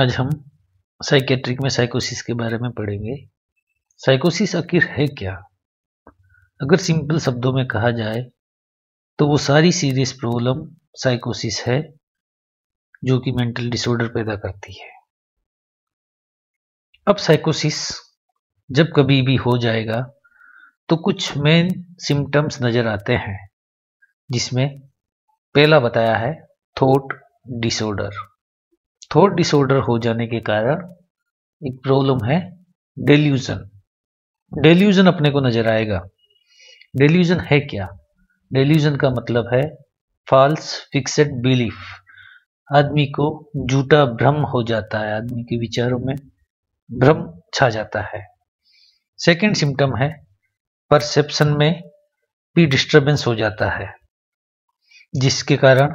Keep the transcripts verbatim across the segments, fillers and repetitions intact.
आज हम साइकेट्रिक में साइकोसिस के बारे में पढ़ेंगे। साइकोसिस आखिर है क्या? अगर सिंपल शब्दों में कहा जाए तो वो सारी सीरियस प्रॉब्लम साइकोसिस है जो कि मेंटल डिसऑर्डर पैदा करती है। अब साइकोसिस जब कभी भी हो जाएगा तो कुछ मेन सिम्टम्स नज़र आते हैं, जिसमें पहला बताया है थॉट डिसऑर्डर। थॉट डिसऑर्डर हो जाने के कारण एक प्रॉब्लम है डेल्यूजन। डेल्यूजन अपने को नजर आएगा। डेल्यूजन है क्या? डेल्यूजन का मतलब है फॉल्स फिक्स्ड बिलीफ। आदमी को झूठा भ्रम हो जाता है, आदमी के विचारों में भ्रम छा जाता है। सेकंड सिम्टम है परसेप्शन में भी डिस्टर्बेंस हो जाता है, जिसके कारण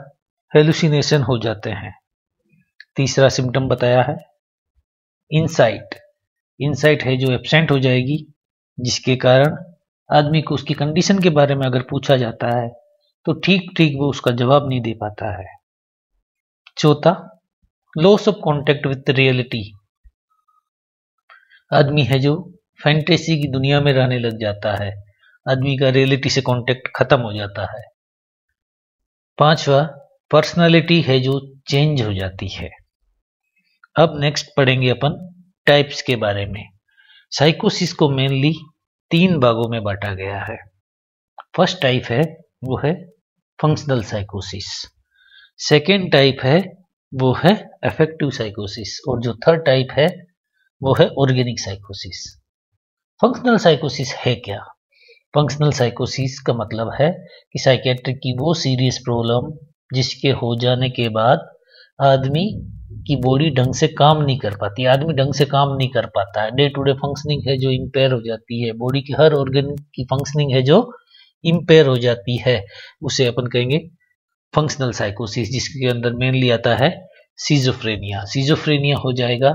हेलुसिनेशन हो जाते हैं। तीसरा सिम्टम बताया है इनसाइट। इनसाइट है जो एब्सेंट हो जाएगी, जिसके कारण आदमी को उसकी कंडीशन के बारे में अगर पूछा जाता है तो ठीक ठीक वो उसका जवाब नहीं दे पाता है। चौथा, loss of contact with reality. आदमी है जो फैंटेसी की दुनिया में रहने लग जाता है, आदमी का रियलिटी से कॉन्टेक्ट खत्म हो जाता है। पांचवा, पर्सनैलिटी है जो चेंज हो जाती है। अब नेक्स्ट पढ़ेंगे अपन टाइप्स के बारे में। साइकोसिस को मेनली तीन भागों में बांटा गया है। फर्स्ट टाइप है वो है फंक्शनल साइकोसिस, सेकेंड टाइप है वो है एफेक्टिव साइकोसिस, और जो थर्ड टाइप है वो है ऑर्गेनिक साइकोसिस। फंक्शनल साइकोसिस है क्या? फंक्शनल साइकोसिस का मतलब है कि साइकेट्रिक की वो सीरियस प्रॉब्लम जिसके हो जाने के बाद आदमी की बॉडी ढंग से काम नहीं कर पाती, आदमी ढंग से काम नहीं कर पाता है। डे टू डे फंक्शनिंग है जो इम्पेयर हो जाती है, बॉडी की हर ऑर्गन की फंक्शनिंग है जो इम्पेयर हो जाती है, उसे अपन कहेंगे फंक्शनल साइकोसिस, जिसके अंदर मेनली आता है सिज़ोफ्रेनिया। सिज़ोफ्रेनिया हो जाएगा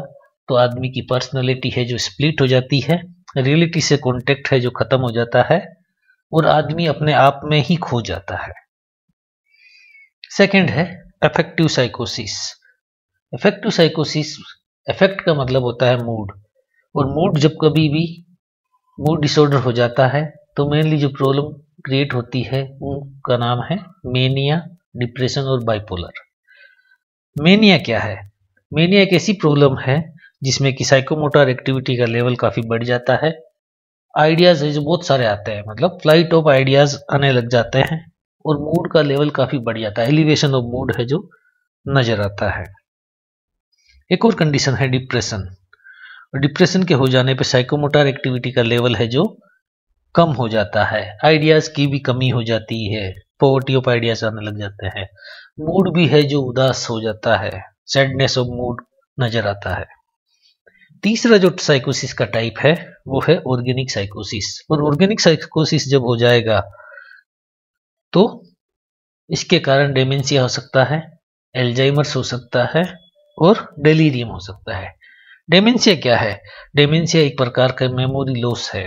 तो आदमी की पर्सनैलिटी है जो स्प्लिट हो जाती है, रियलिटी से कॉन्टेक्ट है जो खत्म हो जाता है, और आदमी अपने आप में ही खो जाता है। सेकेंड है एफेक्टिव साइकोसिस। एफेक्टिव साइकोसिस, एफेक्ट का मतलब होता है मूड, और मूड जब कभी भी मूड डिसऑर्डर हो जाता है तो मेनली जो प्रॉब्लम क्रिएट होती है उनका नाम है मेनिया, डिप्रेशन और बाइपोलर। मेनिया क्या है? मेनिया एक ऐसी प्रॉब्लम है जिसमें कि साइकोमोटर एक्टिविटी का लेवल काफ़ी बढ़ जाता है। आइडियाज़ है जो बहुत सारे आते हैं, मतलब फ्लाइट ऑफ आइडियाज़ आने लग जाते हैं, और मूड का लेवल काफ़ी बढ़ जाता है। एलिवेशन ऑफ मूड है जो नज़र आता है। एक और कंडीशन है डिप्रेशन। डिप्रेशन के हो जाने पे साइकोमोटर एक्टिविटी का लेवल है जो कम हो जाता है, आइडियाज़ की भी कमी हो जाती है, पॉवर्टी ऑफ आइडियाज़ आने लग जाते हैं, मूड भी है जो उदास हो जाता है, सैडनेस ऑफ मूड नज़र आता है। तीसरा जो साइकोसिस का टाइप है वो है ऑर्गेनिक साइकोसिस, और ऑर्गेनिक साइकोसिस जब हो जाएगा तो इसके कारण डेमेंसिया हो सकता है, एल्जाइमर्स हो सकता है, और डेलिरियम हो सकता है। डेमेंसिया क्या है? डेमेंसिया एक प्रकार का मेमोरी लॉस है।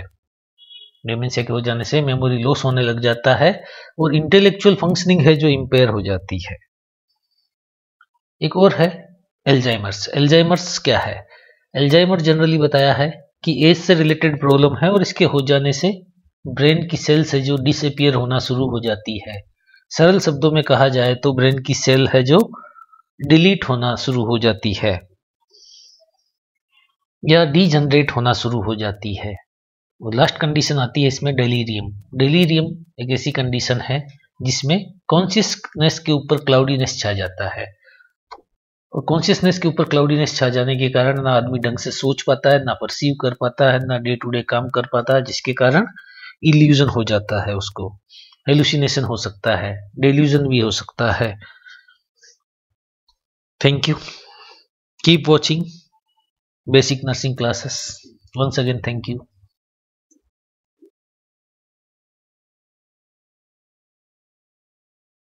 डेमेंसिया के हो जाने से मेमोरी लॉस होने लग जाता है, और इंटेलेक्चुअल फंक्शनिंग है जो इम्पेयर हो जाती है। एक और है एल्जाइमर्स। एल्जाइमर्स क्या है? एल्जाइमर जनरली बताया है कि एज से रिलेटेड प्रॉब्लम है, और इसके हो जाने से ब्रेन की सेल से जो डिसअपियर होना शुरू हो जाती है। सरल शब्दों में कहा जाए तो ब्रेन की सेल है जो डिलीट होना शुरू हो जाती है या डीजनरेट होना शुरू हो जाती है। और लास्ट कंडीशन आती है इसमें डेलीरियम। डेलीरियम एक ऐसी कंडीशन है जिसमें कॉन्शियसनेस के ऊपर क्लाउडीनेस छा जाता है, और कॉन्शियसनेस के ऊपर क्लाउडीनेस छा जाने के कारण ना आदमी ढंग से सोच पाता है, ना परसीव कर पाता है, ना डे टू डे काम कर पाता है, जिसके कारण इल्यूजन हो जाता है, उसको हेलुसिनेशन हो सकता है, डेल्यूजन भी हो सकता है। Thank you, keep watching basic nursing classes. Once again thank you.